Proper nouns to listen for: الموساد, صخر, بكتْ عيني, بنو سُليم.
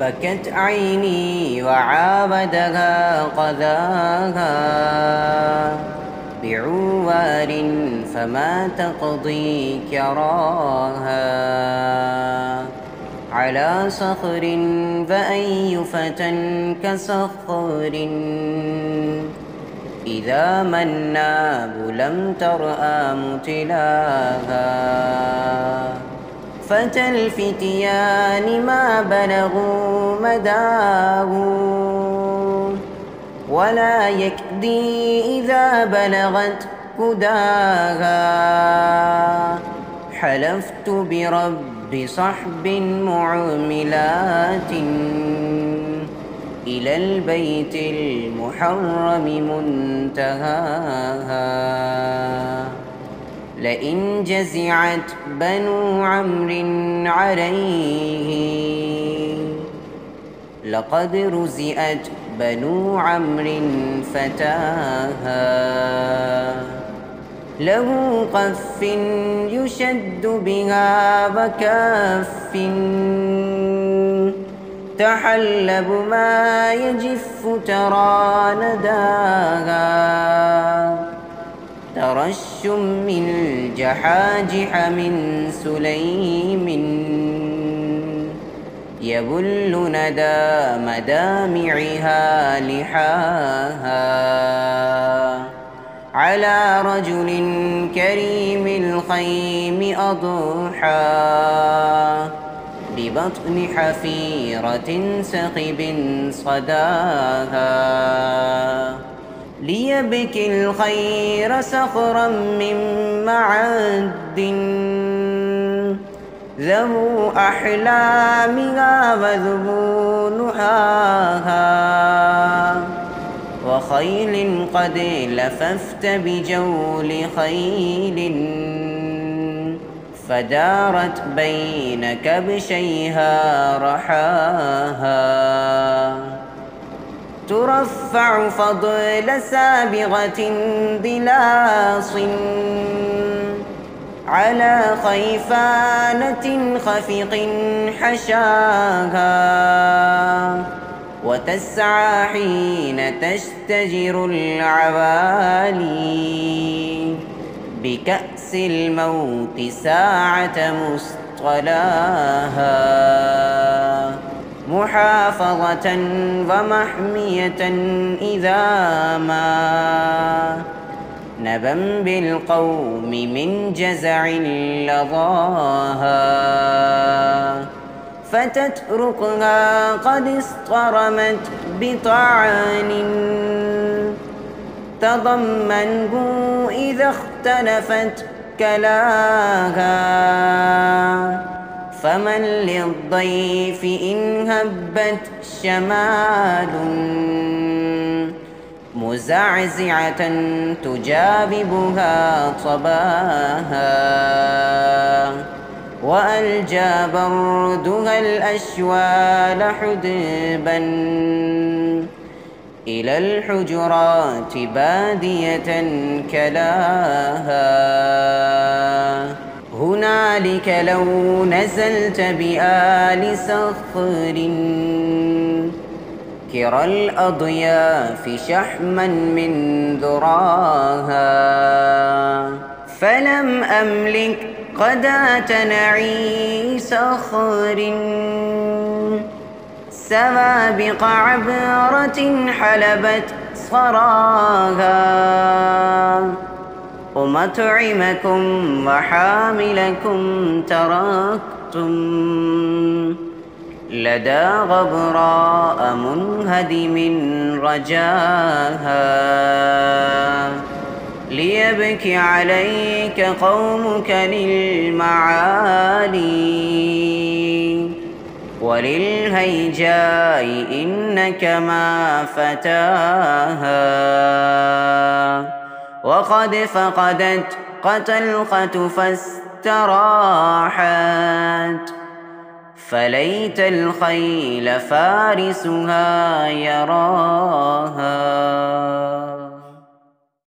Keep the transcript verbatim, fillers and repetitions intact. بكت عيني وعابدها قذاها بعوار فما تقضي كراها على صخر فأي فتى كصخر إذا ما الناب لم ترأ متلاها فتى الفتيان ما بلغوا مداه ولا يكدي إذا بلغت كداها حلفت برب صحب معملات إلى البيت المحرم منتهاها لئن جزعت بنو عمرو عليه لقد رزئت بنو عمرو فتاها له قف يشد بها وكف تحلب ما يجف ترى نداها ترى الشم الجحاجح من سليم يبل ندى مدامعها لحاها على رجل كريم الخيم أضحى ببطن حفيرة سقب صداها ليبكي الخير صخرا من معد ذو أحلامها وذو نهاها وخيل قد لففت بجول خيل فدارت بين كبشيها رحاها ترفع فضل سابغة دلاص على خيفانة خفق حشاها وتسعى حين تشتجر العوالي بكأس الموت ساعة مصطلاها محافظة ومحمية إذا ما نبم بالقوم من جزع لظاها فتتركها قد اصطرمت بطعن تضمنه إذا اختلفت كلاها فمن للضيف إن هبت شمال مزعزعة تجاببها صباها وألجى بردها الأشوال حدبا إلى الحجرات بادية كلاها هنالك لو نزلت بآل صخر كرى الأضياف شحما من ذراها فلم أملك غداة نعي صخر سوابق عبرة حلبت صراها ومطعمكم وحاملكم تركتم لدى غبراء منهدم رجاها ليبكي عليك قومك للمعالي وللهيجاء إنك ما فتاها وقد فقدت قتلقة فاستراحت فليت الخيل فارسها يراها.